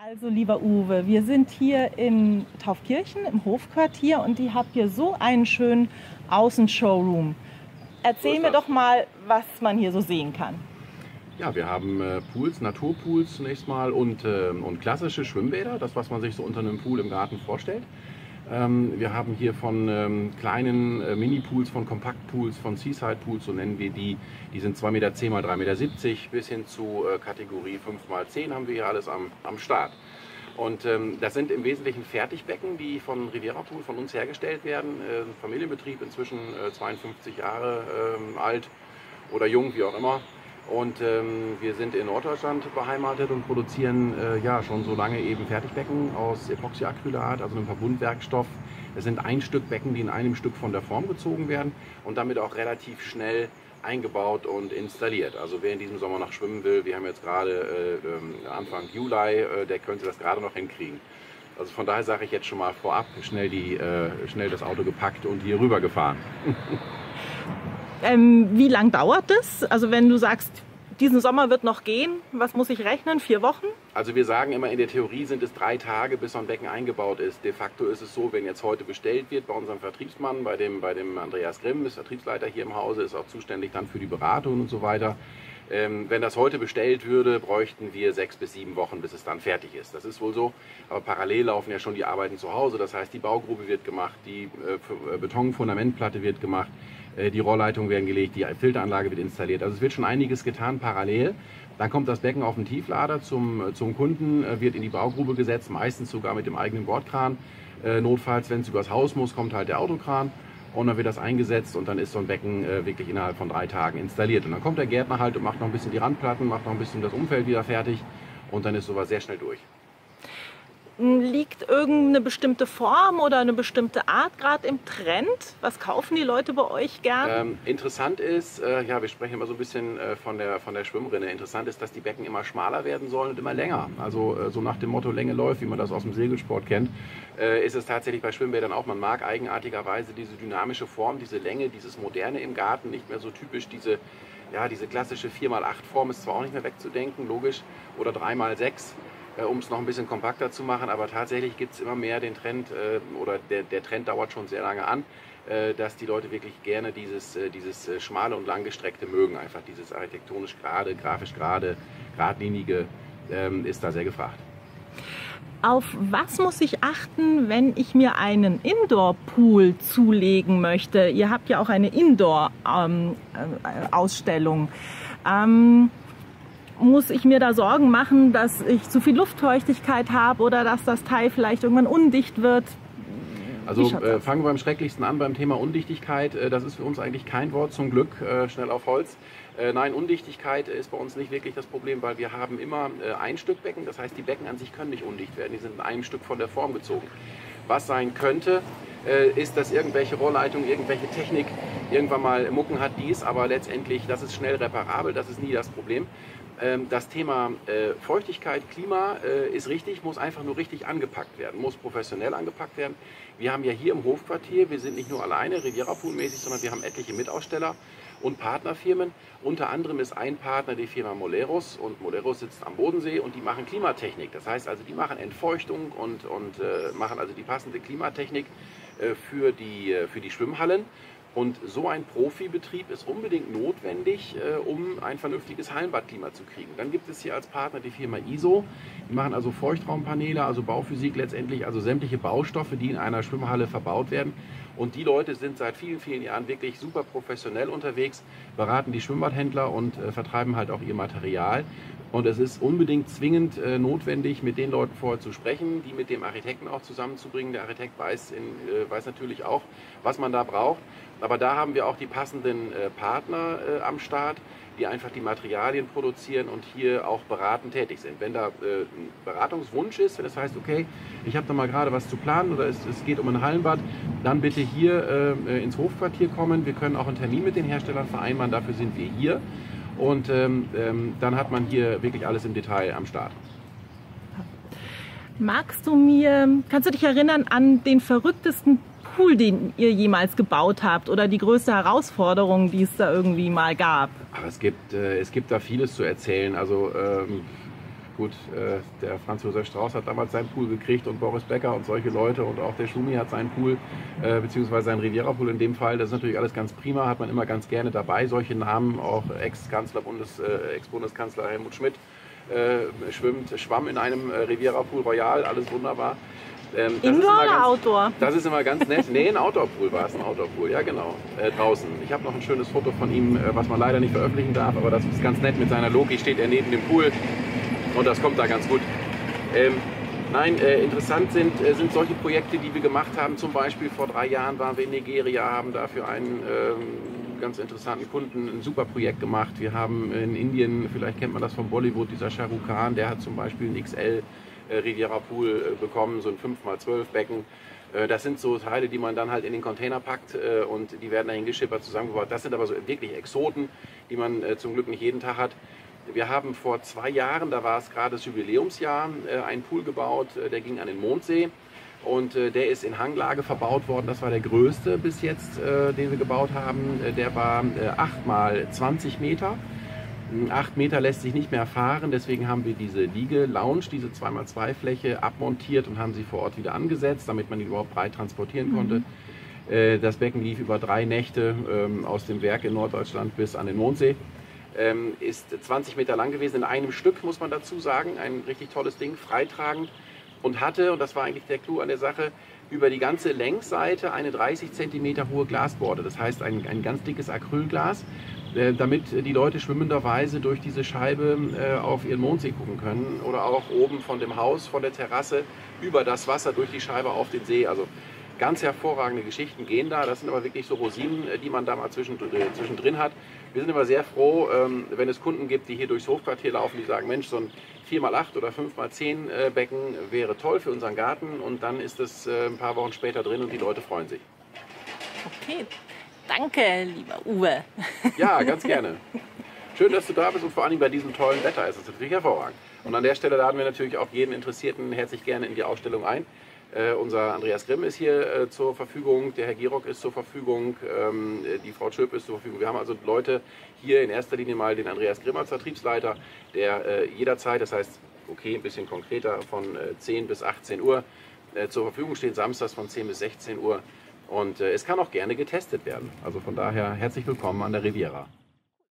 Also lieber Uwe, wir sind hier in Taufkirchen im Hofquartier und ihr habt hier so einen schönen Außenshowroom. Erzähl mir doch mal, was man hier so sehen kann. Ja, wir haben Pools, Naturpools zunächst mal und klassische Schwimmbäder, das was man sich so unter einem Pool im Garten vorstellt. Wir haben hier von kleinen Mini-Pools, von Kompaktpools, von Seaside-Pools, so nennen wir die. Die sind 2,10 Meter x 3,70 Meter bis hin zu Kategorie 5x10 haben wir hier alles am Start. Und das sind im Wesentlichen Fertigbecken, die von RivieraPool von uns hergestellt werden. Familienbetrieb, inzwischen 52 Jahre alt oder jung, wie auch immer. Und wir sind in Norddeutschland beheimatet und produzieren ja schon so lange eben Fertigbecken aus Epoxy-Acrylat, also einem Verbundwerkstoff. Es sind Einstückbecken, die in einem Stück von der Form gezogen werden und damit auch relativ schnell eingebaut und installiert. Also wer in diesem Sommer noch schwimmen will, wir haben jetzt gerade Anfang Juli, der könnte das gerade noch hinkriegen. Also von daher sage ich jetzt schon mal vorab, schnell das Auto gepackt und hier rüber gefahren. Wie lang dauert das? Also wenn du sagst, diesen Sommer wird noch gehen, was muss ich rechnen? 4 Wochen? Also wir sagen immer, in der Theorie sind es 3 Tage, bis so ein Becken eingebaut ist. De facto ist es so, wenn jetzt heute bestellt wird bei unserem Vertriebsmann, bei dem Andreas Grimm, ist Vertriebsleiter hier im Hause, ist auch zuständig dann für die Beratung und so weiter. Wenn das heute bestellt würde, bräuchten wir 6 bis 7 Wochen, bis es dann fertig ist. Das ist wohl so. Aber parallel laufen ja schon die Arbeiten zu Hause. Das heißt, die Baugrube wird gemacht, die Betonfundamentplatte wird gemacht, die Rohrleitungen werden gelegt, die Filteranlage wird installiert. Also es wird schon einiges getan parallel. Dann kommt das Becken auf den Tieflader zum Kunden, wird in die Baugrube gesetzt, meistens sogar mit dem eigenen Bordkran. Notfalls, wenn es übers Haus muss, kommt halt der Autokran. Und dann wird das eingesetzt und dann ist so ein Becken wirklich innerhalb von 3 Tagen installiert. Und dann kommt der Gärtner halt und macht noch ein bisschen die Randplatten, macht noch ein bisschen das Umfeld wieder fertig und dann ist sowas sehr schnell durch. Liegt irgendeine bestimmte Form oder eine bestimmte Art gerade im Trend? Was kaufen die Leute bei euch gern? Interessant ist, ja, wir sprechen immer so ein bisschen von der Schwimmrinne. Interessant ist, dass die Becken immer schmaler werden sollen und immer länger. Also so nach dem Motto Länge läuft, wie man das aus dem Segelsport kennt, ist es tatsächlich bei Schwimmbädern auch. Man mag eigenartigerweise diese dynamische Form, diese Länge, dieses Moderne im Garten, nicht mehr so typisch diese... Ja, diese klassische 4x8-Form ist zwar auch nicht mehr wegzudenken, logisch, oder 3x6, um es noch ein bisschen kompakter zu machen, aber tatsächlich gibt es immer mehr den Trend, oder der Trend dauert schon sehr lange an, dass die Leute wirklich gerne dieses schmale und langgestreckte mögen, einfach dieses architektonisch gerade, grafisch gerade, geradlinige ist da sehr gefragt. Auf was muss ich achten, wenn ich mir einen Indoor-Pool zulegen möchte? Ihr habt ja auch eine Indoor-Ausstellung. Muss ich mir da Sorgen machen, dass ich zu viel Luftfeuchtigkeit habe oder dass das Teil vielleicht irgendwann undicht wird? Also fangen wir beim Schrecklichsten an, beim Thema Undichtigkeit. Das ist für uns eigentlich kein Wort, zum Glück, schnell auf Holz. Nein, Undichtigkeit ist bei uns nicht wirklich das Problem, weil wir haben immer Einstückbecken. Das heißt, die Becken an sich können nicht undicht werden. Die sind in einem Stück von der Form gezogen. Was sein könnte, ist, dass irgendwelche Rohrleitungen, irgendwelche Technik irgendwann mal Mucken hat, dies. Aber letztendlich, das ist schnell reparabel, das ist nie das Problem. Das Thema Feuchtigkeit, Klima ist richtig, muss einfach nur richtig angepackt werden, muss professionell angepackt werden. Wir haben ja hier im Hofquartier, wir sind nicht nur alleine RivieraPool-mäßig, sondern wir haben etliche Mitaussteller und Partnerfirmen. Unter anderem ist ein Partner die Firma Moleros und Moleros sitzt am Bodensee und die machen Klimatechnik. Das heißt also, die machen Entfeuchtung und machen also die passende Klimatechnik für die Schwimmhallen. Und so ein Profibetrieb ist unbedingt notwendig, um ein vernünftiges Hallenbadklima zu kriegen. Dann gibt es hier als Partner die Firma ISO. Die machen also Feuchtraumpaneele, also Bauphysik letztendlich, also sämtliche Baustoffe, die in einer Schwimmhalle verbaut werden. Und die Leute sind seit vielen, vielen Jahren wirklich super professionell unterwegs, beraten die Schwimmbadhändler und vertreiben halt auch ihr Material. Und es ist unbedingt zwingend notwendig, mit den Leuten vorher zu sprechen, die mit dem Architekten auch zusammenzubringen. Der Architekt weiß natürlich auch, was man da braucht. Aber da haben wir auch die passenden Partner am Start, die einfach die Materialien produzieren und hier auch beratend tätig sind. Wenn da ein Beratungswunsch ist, wenn das heißt, okay, ich habe da mal gerade was zu planen oder es geht um ein Hallenbad, dann bitte hier ins Hofquartier kommen. Wir können auch einen Termin mit den Herstellern vereinbaren, dafür sind wir hier. Und dann hat man hier wirklich alles im Detail am Start. Kannst du dich erinnern an den verrücktesten Pool, den ihr jemals gebaut habt oder die größte Herausforderung, die es da irgendwie mal gab? Ach, es gibt da vieles zu erzählen. Also Gut, der Franz Josef Strauß hat damals seinen Pool gekriegt und Boris Becker und solche Leute und auch der Schumi hat seinen Pool, beziehungsweise seinen RivieraPool in dem Fall. Das ist natürlich alles ganz prima, hat man immer ganz gerne dabei, solche Namen, auch Ex-Kanzler, Ex-Bundeskanzler Helmut Schmidt schwamm in einem RivieraPool Royal, alles wunderbar. Indoor oder Outdoor? Das ist immer ganz nett. Nee, ein Outdoor-Pool war es, ein Outdoor-Pool, ja genau, draußen. Ich habe noch ein schönes Foto von ihm, was man leider nicht veröffentlichen darf, aber das ist ganz nett. Mit seiner Loki steht er neben dem Pool und das kommt da ganz gut. Interessant sind solche Projekte, die wir gemacht haben. Zum Beispiel vor 3 Jahren waren wir in Nigeria, haben dafür einen ganz interessanten Kunden ein super Projekt gemacht. Wir haben in Indien, vielleicht kennt man das von Bollywood, dieser Shah Rukh Khan, der hat zum Beispiel ein XL Riviera-Pool bekommen, so ein 5×12-Becken. Das sind so Teile, die man dann halt in den Container packt und die werden dahin geschippert, zusammengebaut. Das sind aber so wirklich Exoten, die man zum Glück nicht jeden Tag hat. Wir haben vor 2 Jahren, da war es gerade das Jubiläumsjahr, einen Pool gebaut, der ging an den Mondsee und der ist in Hanglage verbaut worden. Das war der größte bis jetzt, den wir gebaut haben. Der war 8×20 Meter. 8 Meter lässt sich nicht mehr fahren, deswegen haben wir diese Liege-Lounge, diese 2×2-Fläche abmontiert und haben sie vor Ort wieder angesetzt, damit man die überhaupt breit transportieren konnte. Das Becken lief über 3 Nächte aus dem Werk in Norddeutschland bis an den Mondsee. Ist 20 Meter lang gewesen, in einem Stück muss man dazu sagen, ein richtig tolles Ding, freitragend. Und hatte, und das war eigentlich der Clou an der Sache, über die ganze Längsseite eine 30 cm hohe Glasborde. Das heißt ein ganz dickes Acrylglas, damit die Leute schwimmenderweise durch diese Scheibe auf ihren Mondsee gucken können. Oder auch oben von dem Haus, von der Terrasse, über das Wasser, durch die Scheibe auf den See. Also ganz hervorragende Geschichten gehen da. Das sind aber wirklich so Rosinen, die man da mal zwischendrin hat. Wir sind immer sehr froh, wenn es Kunden gibt, die hier durchs Hofquartier laufen, die sagen, Mensch, so ein 4×8 oder 5×10 Becken wäre toll für unseren Garten. Und dann ist es ein paar Wochen später drin und die Leute freuen sich. Okay, danke, lieber Uwe. Ja, ganz gerne. Schön, dass du da bist und vor allem bei diesem tollen Wetter ist es natürlich hervorragend. Und an der Stelle laden wir natürlich auch jeden Interessierten herzlich gerne in die Ausstellung ein. Unser Andreas Grimm ist hier zur Verfügung, der Herr Gierock ist zur Verfügung, die Frau Schöp ist zur Verfügung. Wir haben also Leute hier in erster Linie mal den Andreas Grimm als Vertriebsleiter, der jederzeit, das heißt, okay, ein bisschen konkreter, von 10 bis 18 Uhr zur Verfügung steht, samstags von 10 bis 16 Uhr. Und es kann auch gerne getestet werden. Also von daher herzlich willkommen an der Riviera.